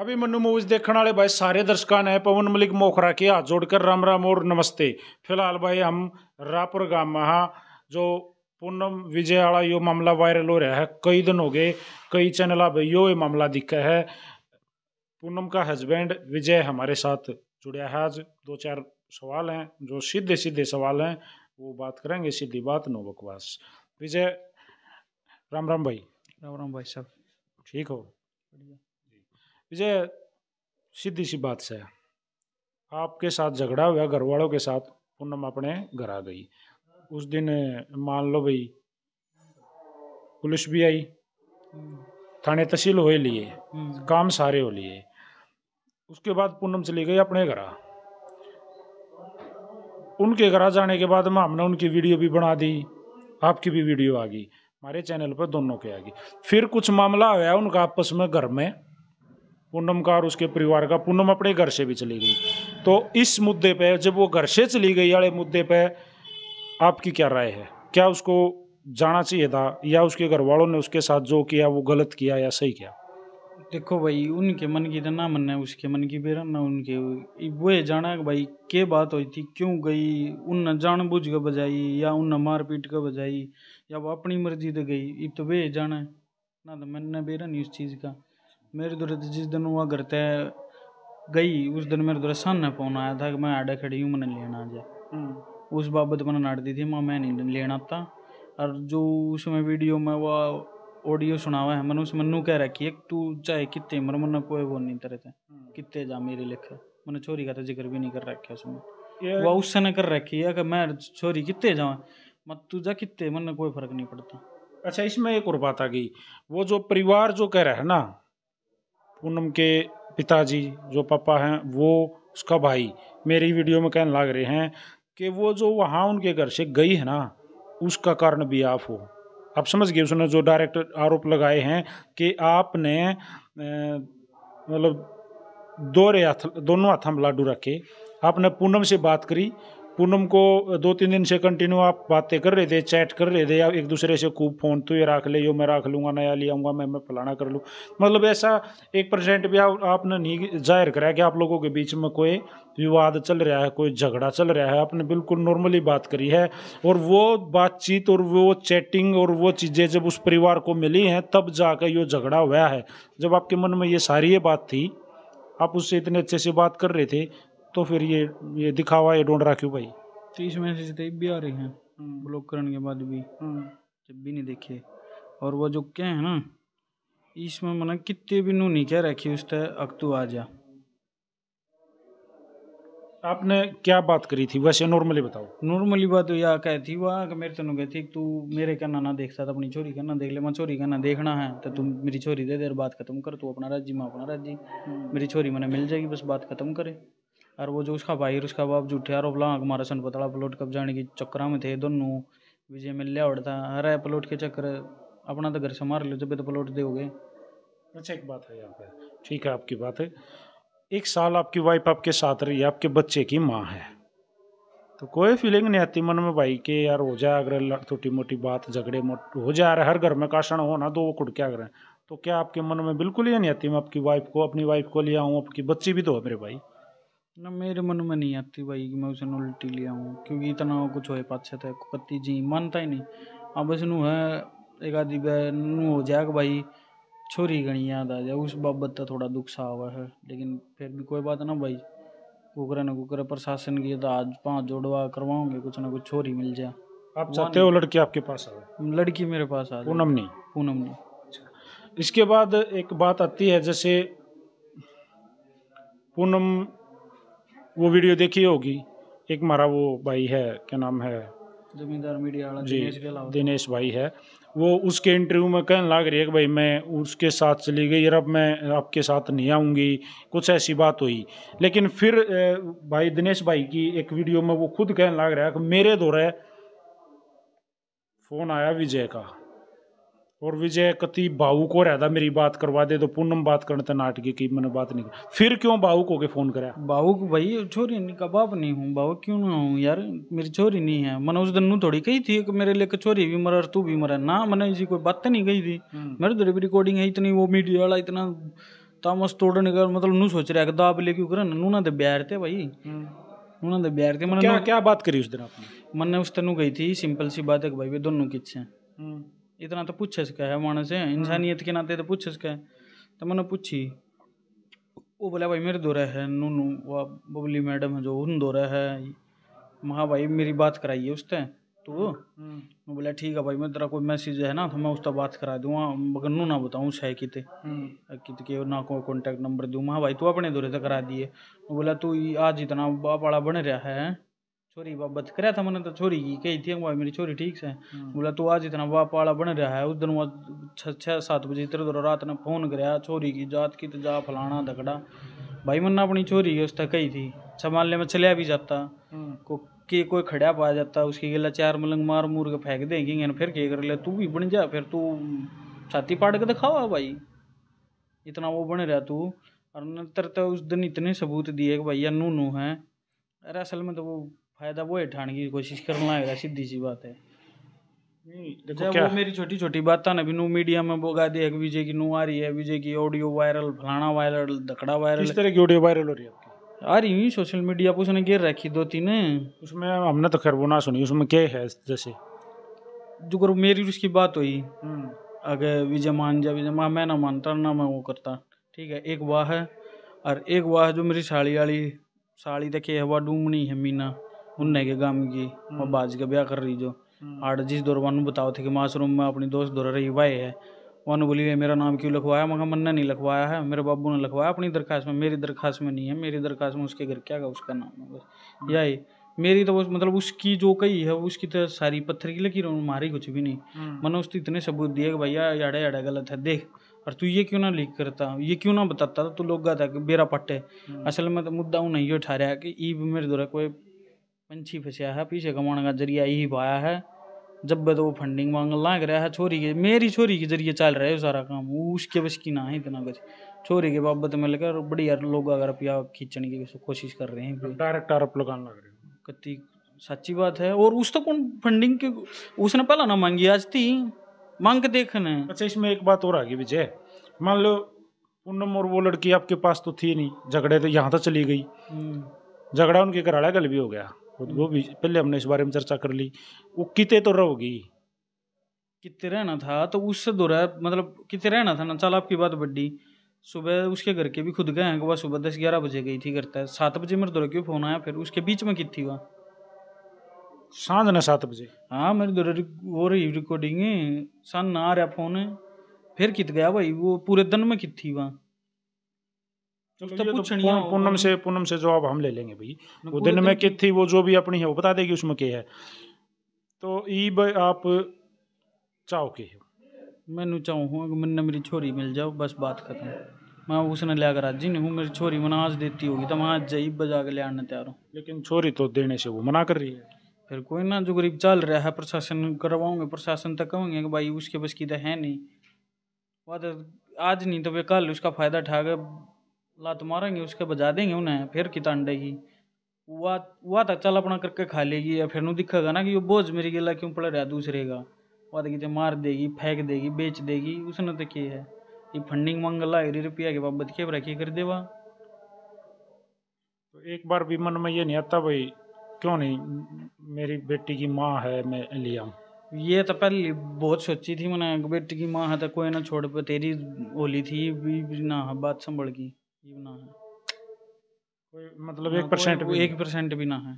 Abhimanyu movies देखने वाले भाई सारे दर्शकों ने पवन मलिक मोखरा के हाथ जोड़कर राम राम और नमस्ते। फिलहाल भाई हम रायपुर गांव में हाँ, जो पूनम विजय वाला यो मामला वायरल हो रहा है, कई दिन हो गए, कई चैनल भाई यो मामला दिखा है। पूनम का हस्बैंड विजय हमारे साथ जुड़ा है। आज दो चार सवाल हैं जो सीधे सीधे सवाल हैं, वो बात करेंगे। सीधी बात, नो बकवास। विजय, राम राम भाई। राम राम भाई साहब, ठीक हो? विजय, सीधी सी बात से आपके साथ झगड़ा हुआ घर वालों के साथ, पूनम अपने घर आ गई। उस दिन मान लो भाई पुलिस भी आई, थाने तहसील हो लिए, काम सारे हो लिए। उसके बाद पूनम चली गई अपने घर। उनके घर जाने के बाद में हमने उनकी वीडियो भी बना दी, आपकी भी वीडियो आ गई, हमारे चैनल पर दोनों के आ गई। फिर कुछ मामला हुआ उनका आपस में घर में, पूनम का और उसके परिवार का। पूनम अपने घर से भी चली गई। तो इस मुद्दे पे, जब वो घर से चली गई वाले मुद्दे पे आपकी क्या राय है? क्या उसको जाना चाहिए था, या उसके घर वालों ने उसके साथ जो किया वो गलत किया या सही किया? देखो भाई, उनके मन की तो ना मन है, उसके मन की बेरा ना उनके। वो ये जाना भाई क्या बात हुई थी, क्यों गई। उन जानबूझ के बजाई या उन मारपीट के बजाई, या वो अपनी मर्जी से गई, ये तो वे जाना है ना। तो मन ने बेरा नहीं उस चीज़ का। मेरे द्वारा जिस दिन वह घर तय गई, उस दिन मेरे द्वारा सामने फोन आया था कि मैं आडा खड़ी हूँ, मैंने लेना आ जाए। उस बाबत मैंने नाट दी थी, माँ मैं नहीं लेना था। और जो उसमें वीडियो में वह ऑडियो सुना हुआ है, मैंने उसमें नू कह रखी है तू चाहे कितने मर, मैंने कोई वो नहीं तरह थे कितने जा मेरे लेखे। मैंने छोरी का तो जिक्र भी नहीं कर रखा उसमें, वह उससे न कर रखी है कि मैं छोरी कितने जाऊँ, मत तू जा कितने, मैंने कोई फर्क नहीं पड़ता। अच्छा, इसमें एक और बात आ गई, वो जो परिवार जो कह रहा है ना, पूनम के पिताजी जो पापा हैं, वो उसका भाई मेरी वीडियो में कहने लग रहे हैं कि वो जो वहाँ उनके घर से गई है ना, उसका कारण भी आप हो। आप समझ गए, उसने जो डायरेक्ट आरोप लगाए हैं कि आपने मतलब दोनों हाथों में लाडू रखे। आपने पूनम से बात करी, पूनम को 2-3 दिन से कंटिन्यू आप बातें कर रहे थे, चैट कर रहे थे, या एक दूसरे से खूब फ़ोन, तो ये रख ले, यो मैं रख लूँगा, नया ले आऊँगा, मैं फलाना कर लूँ। मतलब ऐसा 1% भी आपने नहीं जाहिर कराया कि आप लोगों के बीच में कोई विवाद चल रहा है, कोई झगड़ा चल रहा है। आपने बिल्कुल नॉर्मली बात करी है। और वो बातचीत और वो चैटिंग और वो चीज़ें जब उस परिवार को मिली हैं, तब जाकर ये झगड़ा हुआ है। जब आपके मन में ये सारी ये बात थी, आप उससे इतने अच्छे से बात कर रहे थे, तो फिर ये दिखावा ये ढूंढ रहा क्यों भाई? 30 मैसेज तक भी आ रहे हैं, ब्लॉक करने के बाद भी, जब भी नहीं देखे। और वो जो क्या है ना, इसमें मना कितने भी नू नहीं कह रखी उस तक अक्तू आ जा। आपने क्या बात करी थी वैसे, नॉर्मली बताओ। नॉर्मली बात या कहती वह मेरे तो कहती थी तू मेरे कहना ना देख, साथ अपनी छोरी कहना देख ले। मैं छोरी कहना देखना है तो तुम मेरी छोरी दे देर बात खत्म कर, तू अपना राजी मैं अपना राजी, मेरी छोरी मैंने मिल जाएगी, बस बात खत्म करे। और वो जो उसका भाई और उसका बाप झूठे आरोप लगा हमारा सन पतला प्लॉट कब जाने की चक्कर में थे दोनों। विजय मिलने उड़ता अरे प्लॉट के चक्कर, अपना तो घर से मार लो, जब तो प्लॉट दोगे। अच्छा, एक बात है यहाँ पे, ठीक है आपकी बात है। 1 साल आपकी वाइफ आपके साथ रही है, आपके बच्चे की माँ है, तो कोई फीलिंग नहीं आती मन में भाई के यार हो जाए अगर छोटी मोटी बात झगड़े हो जाए? हर घर में काषण हो ना, दो कुड़ क्या करें। तो क्या आपके मन में बिल्कुल ही नहीं आती मैं आपकी वाइफ को, अपनी वाइफ को ले आऊँ, आपकी बच्ची भी तो है मेरे भाई ना? मेरे मन में नहीं आती भाई कि मैं उसे उल्टी लिया हूँ, क्योंकि इतना कुछ होए पाछे थे पति जी मानता ही नहीं। अब बस नू है एक आधी नू हो जाएगा भाई, छोरी गणी याद आ जाए, उस बाबत तो थोड़ा दुख सा हुआ है। लेकिन फिर भी कोई बात ना भाई, कुकरा ना कुकरा प्रशासन की तो आज 5 जोड़वा करवाओगे, कुछ ना कुछ छोरी मिल जाए। आप चाहते हो लड़की आपके पास आए? लड़की मेरे पास आ जाए, पूनम नहीं। पूनम नहीं। इसके बाद एक बात आती है, जैसे पूनम वो वीडियो देखी होगी, एक हमारा वो भाई है, क्या नाम है, जमींदार मीडिया वाला दिनेश भाई है, वो उसके इंटरव्यू में कहने लग रही है कि भाई मैं उसके साथ चली गई और अब मैं आपके साथ नहीं आऊँगी, कुछ ऐसी बात हुई। लेकिन फिर भाई दिनेश भाई की एक वीडियो में वो खुद कहने लग रहा है कि मेरे दौरे फ़ोन आया विजय का, और विजय कति भावुक हो रहा था, मेरी बात करवा दे। तो पूनम बात करने तो नाटकी की, मैंने बात नहीं कर, फिर क्यों भावुक होके फ़ोन कराया? भावुक भाई छोरी का बाप नहीं हूँ, भावुक क्यों ना हूँ यार, मेरी छोरी नहीं है। मैंने उस दिन थोड़ी कही थी कि मेरे लेकर छोरी भी मरा और तू भी मरा ना, मैंने इसी कोई बात नहीं कही थी। मेरे तो रिकॉर्डिंग है इतनी, वो मीडिया वाला इतना तामस तोड़ने का मतलब नू सोच रहा है कि दाब लेके उकरा नू ना दे ब्यार थे भाई नू ना दे ब्यार थे। मैंने क्या क्या बात करी उस दिन आपने? मैंने उस तनु गई थी सिंपल सी बात है कि भाई वे दोनों किच्छ हैं, इतना तो पूछ सका है माना से इंसानियत के नाते तो पूछ सका है। तो मैंने पूछी, वो बोला भाई मेरे दौरा है नूनू वह बबली मैडम है जो उन दौरा है। महा भाई मेरी बात कराइए उससे तो वो बोला ठीक है भाई मैं तेरा कोई मैसेज है ना तो मैं उसका बात करा दूँगा मगर नू ना बताऊँ शायद कितने ना कोई कॉन्टैक्ट नंबर दूँ। महा भाई तू अपने दौरे तक करा दिए। बोला तू आज इतना बाप वाला बन रहा है छोरी बाप बात कराया था मैंने तो छोरी की कही थी भाई मेरी छोरी ठीक से। बोला तू आज इतना बाप वाला बन रहा है उस दिन वो 6-7 बजे तेरे दौरा रात ने फ़ोन कराया छोरी की जात की तो जा फलाना धकड़ा। भाई मैंने अपनी छोरी की उस तक कही थी संभालने में चलिया भी जाता को कि कोई खड़ा पाया जाता उसकी गिला 4 मलंग मार मूर के फेंक देंगे फिर क्या कर ले तू भी बन जा फिर तू छाती पाड़ के दिखावा भाई इतना वो बन रहा तू। और नतर तो उस दिन इतने सबूत दिए कि भैया नू नू है। अरे असल में तो वो फायदा वो उठाने की कोशिश करना है, सीधी सी बात है। जब वो मेरी छोटी छोटी बातें ना भी नू मीडिया में बोगा दिया कि विजय की नू आ रही है, विजय की ऑडियो वायरल फलाना वायरल धकड़ा वायरल। इस तरह की ऑडियो वायरल हो रही है यार यूँ सोशल मीडिया पर उसने गिर रखी 2-3 उसमें हमने तो खैर वो ना सुनी। उसमें क्या है जैसे जो मेरी उसकी बात हुई अगर विजय मान जा विजय माँ मैं ना मानता ना मैं वो करता ठीक है। एक वाह है और एक वाह जो मेरी साड़ी वाली साड़ी तक है वह डूमनी है मीना उन्ने के गांव की वह बाज के ब्याह कर रही जो आठ जिस दौर वानू बताओ थे कि माशरूम में अपनी दोस्त दौरा रही वाह है वानू बोली मेरा नाम क्यों लिखवाया मगर मन्ने नहीं लिखवाया है मेरे बाबू ने लिखवाया अपनी दरखास्त में। मेरी दरखास्त में नहीं है, मेरी दरखास्त में उसके घर क्या का उसका नाम है बस यही मेरी तो मतलब उसकी जो कही है उसकी तो सारी पत्थर की लकीर मारी कुछ भी नहीं। मैंने उसको इतने सबूत दिए कि भैया याड़ा याड़ा गलत है देख और तू ये क्यों ना लीक करता ये क्यों ना बताता तू लोग गाता कि बेरा पट्टे। असल में तो मुद्दा वो नहीं उठा रहा कि ईब मेरे द्वारा कोई पंछी फंसा है पीछे कमाने का जरिया यही पाया है जब बे तो वो फंडिंग मांग लाग रहा है छोरी के मेरी छोरी के जरिए चल रहा है सारा काम उसके बस की ना है इतना कुछ छोरी के बाबत में लेकर बड़ी यार लोग अगर पिया खींचने की कोशिश कर रहे हैं डायरेक्ट आरोप लगाने लग रहे हैं कति सच्ची बात है। और उस तो कौन फंडिंग के उसने पहला ना मांगी आज थी मांग के देखने। अच्छा इसमें एक बात और आ गई विजय, मान लो पूनम और वो लड़की आपके पास तो थी नहीं झगड़े तो यहाँ तो चली गई झगड़ा उनके घराड़ा गल भी हो गया वो भी पहले हमने इस बारे में चर्चा कर ली वो कितने तो रहोगी कितने रहना था तो उससे दोहरा मतलब कितने रहना था ना। चल आपकी बात बड्डी सुबह उसके घर के भी खुद गए हैं वह सुबह 10-11 बजे गई थी करता है 7 बजे मेरे दौरे क्यों फोन आया फिर उसके बीच में कितनी वह सांझ ना 7 बजे हाँ मेरे दौरे वो रही रिकॉर्डिंग सांझ ना आ रहा फोन फिर कित गया भाई वो पूरे दिन में कितनी वहाँ तो पूनम से जवाब हम ले लेंगे भाई वो दिन में कित थी वो जो भी अपनी है वो बता देगी उसमें क्या है। तो ईब आप चाहो के मैं चाहूँ मैंने मेरी छोरी मिल जाओ बस बात खत्म। मैं उसने लिया कर आज ही नहीं हूँ मेरी छोरी मना आज देती होगी तो मैं आज ईब बजा के ले आने तैयार हूँ लेकिन छोरी तो देने से वो मना कर रही है। फिर कोई ना जो गरीब चल रहा है प्रशासन करवाऊंगे प्रशासन तक कहूँगे कि भाई उसके बस की तो है नहीं वह आज नहीं तो वे कल उसका फायदा उठा के लात मारेंगे उसके बजा देंगे उन्हें फिर कितांडेगी वह तो चल अपना करके खा लेगी या फिर दिखेगा ना कि वो बोझ मेरी गिला क्यों पड़ रहा है दूसरे का वह तो कितने मार देगी फेंक देगी बेच देगी उसने तो क्या है ये फंडिंग मांग लाग रही रुपया के बाबत के रखी कर देवा। तो एक बार भी मन में ये नहीं आता भाई क्यों नहीं मेरी बेटी की माँ है मैं लिया ये तो पहले बहुत सोची थी मैंने बेटी की माँ है तो कोई ना छोड़ पे तेरी होली थी ना बात संभल की ये ना है कोई मतलब 1% भी ना है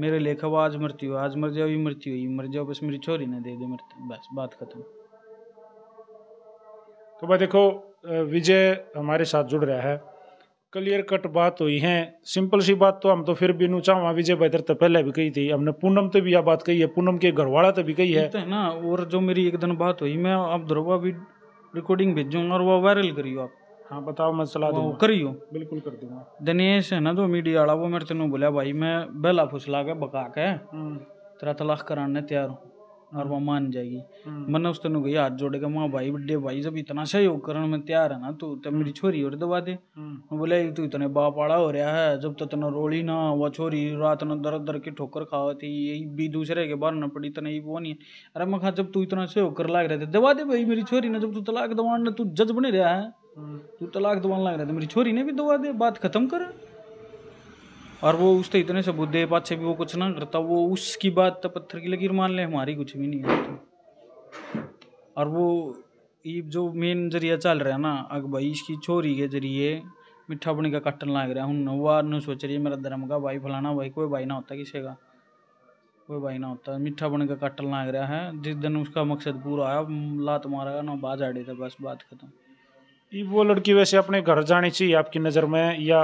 मेरे लेखा वो आज मरती हो आज मर जाओ ये मरती हो ये मर जाओ बस मेरी छोरी ना दे दे मरती बस बात खत्म। तो भाई देखो विजय हमारे साथ जुड़ रहा है क्लियर कट बात हुई है सिंपल सी बात तो हम तो फिर भी नूचा विजय भाई तो पहले भी कही थी हमने पूनम तो भी यह बात कही है पूनम के घरवाला तो भी कही है ना। और जो मेरी एक दिन बात हुई मैं आप ध्रुवा भी रिकॉर्डिंग भेजूंगा और वह वायरल करियो आप हाँ बताओ मैं सलाह दूंगा करियो बिल्कुल कर दूंगा। दिनेश है ना जो मीडिया वाला वो मेरे तेनों बोला भाई मैं बेला फुसला के बका के तेरा तलाक कराने तैयार हूँ और वह मान जाएगी। मैंने उस तेनों गई हाथ जोड़े के माँ भाई बड्डे भाई जब इतना सहयोग करने में तैयार है ना तू तब मेरी छोरी और दबा दे बोले तू इतने बाप आड़ा हो रहा है जब तो तेना रोली ना वह छोरी रात न दर दर की ठोकर खाओ थी यही भी दूसरे के बाहर न पड़ी इतने वो नहीं है। अरे मैं खा जब तू इतना सहयोग कर लाग रहे थे दबा दे भाई मेरी छोरी ना जब तू तलाक दबा तू जज बने रहा है तू तलाक दबाने लग रहा था, मेरी छोरी ने भी दबा दे, बात खत्म कर। और वो उससे इतने सबूत दे पाछे भी वो कुछ ना करता, वो उसकी बात तो पत्थर की लकीर मान ले, हमारी कुछ भी नहीं करती। और वो ये जो मेन जरिया चल रहा है ना, अग भाई इसकी छोरी के जरिए मिठा बने का काटन लग रहा है। हूँ नवा न सोच रही है मेरा धर्म का भाई फलाना भाई, कोई भाई ना होता, किसी का कोई भाई ना होता, मिठा बने का काटन लग रहा है। जिस दिन उसका मकसद पूरा आया, लात मारा ना बाज आड़े था, बस बात खत्म। वो लड़की वैसे अपने घर जानी चाहिए आपकी नज़र में? या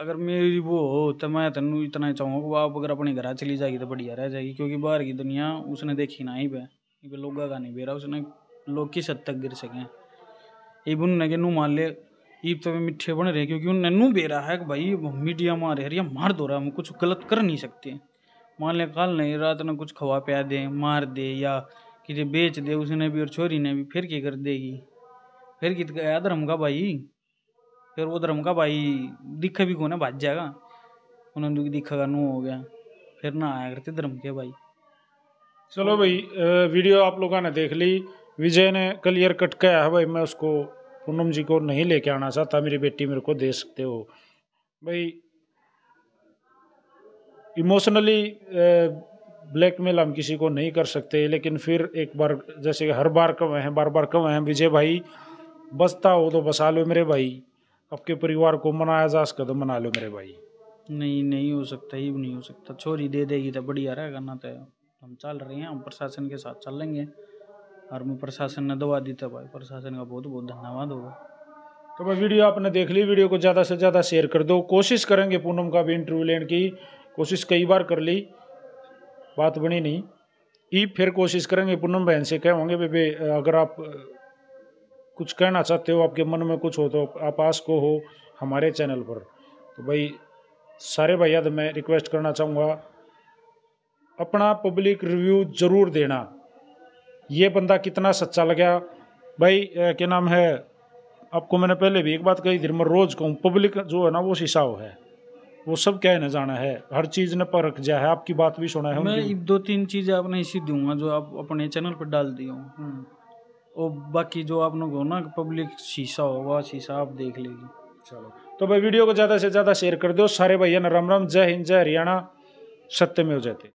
अगर मेरी वो हो तो मैं तेन इतना ही चाहूँगा कि आप अगर अपने घर चली जाएगी तो बढ़िया रह जाएगी, क्योंकि बाहर की दुनिया उसने देखी ना ही पे लोगा का नहीं बेरा, उसने लोग किस हद तक गिर सकें। इब उनने के नू मान ले, ईब तो मिठ्ठे बन रहे, क्योंकि उनने नू बेरा है कि भाई मीडिया मारे हरिया मार दो रहा, हम कुछ गलत कर नहीं सकते। मान ले कल नहीं रात ने कुछ खवा पिया दे, मार दे या किसी बेच दे उसने भी और छोरी ने भी, फिर क्या कर देगी? फिर कित गया धर्म का भाई, फिर वो धर्म का भाई दिखा भी कौन है, भाज जाएगा। उन्होंने दिखा का नू हो गया, फिर ना आया करते धर्म के भाई। चलो भाई, वीडियो आप लोगों ने देख ली। विजय ने क्लियर कट किया है भाई, मैं उसको पूनम जी को नहीं लेके आना चाहता, मेरी बेटी मेरे को दे सकते हो। भाई इमोशनली ब्लैकमेल हम किसी को नहीं कर सकते, लेकिन फिर एक बार जैसे हर बार कम है, बार बार कम है, विजय भाई बसता हो तो बसा लो मेरे भाई, आपके परिवार को मनाया जा सके तो मना लो मेरे भाई। नहीं नहीं हो सकता, ये नहीं हो सकता। छोरी दे देगी तो बढ़िया रहेगा, ना तो हम चल रहे हैं, हम प्रशासन के साथ चल लेंगे। और मैं प्रशासन ने दबा दी था भाई, प्रशासन का बहुत बहुत धन्यवाद होगा। तो भाई वीडियो आपने देख ली, वीडियो को ज़्यादा से ज़्यादा शेयर कर दो। कोशिश करेंगे पूनम का भी इंटरव्यू लेने की, कोशिश कई बार कर ली, बात बनी नहीं। ई फिर कोशिश करेंगे, पूनम बहन से कहेंगे बेबे अगर आप कुछ कहना चाहते हो, आपके मन में कुछ हो तो आप आस को हो हमारे चैनल पर। तो भाई सारे भैया तो मैं रिक्वेस्ट करना चाहूँगा, अपना पब्लिक रिव्यू ज़रूर देना, ये बंदा कितना सच्चा लगा भाई। क्या नाम है आपको, मैंने पहले भी एक बात कही थी, मैं रोज़ कहूँ पब्लिक जो है ना वो शीशा हो है, वो सब क्या है ना जाना है, हर चीज़ ने परख जा है, आपकी बात भी सुना है। मैं दो तीन चीज़ें आपने इसी दूंगा जो आप अपने चैनल पर डाल दी हो, और बाकी जो आप लोग हो ना पब्लिक शीशा होगा, शीशा आप देख लेगी। चलो तो भाई वीडियो को ज़्यादा से ज़्यादा शेयर कर दो। सारे भैया ना राम राम, जय हिंद, जय हरियाणा, सत्य में हो जाते।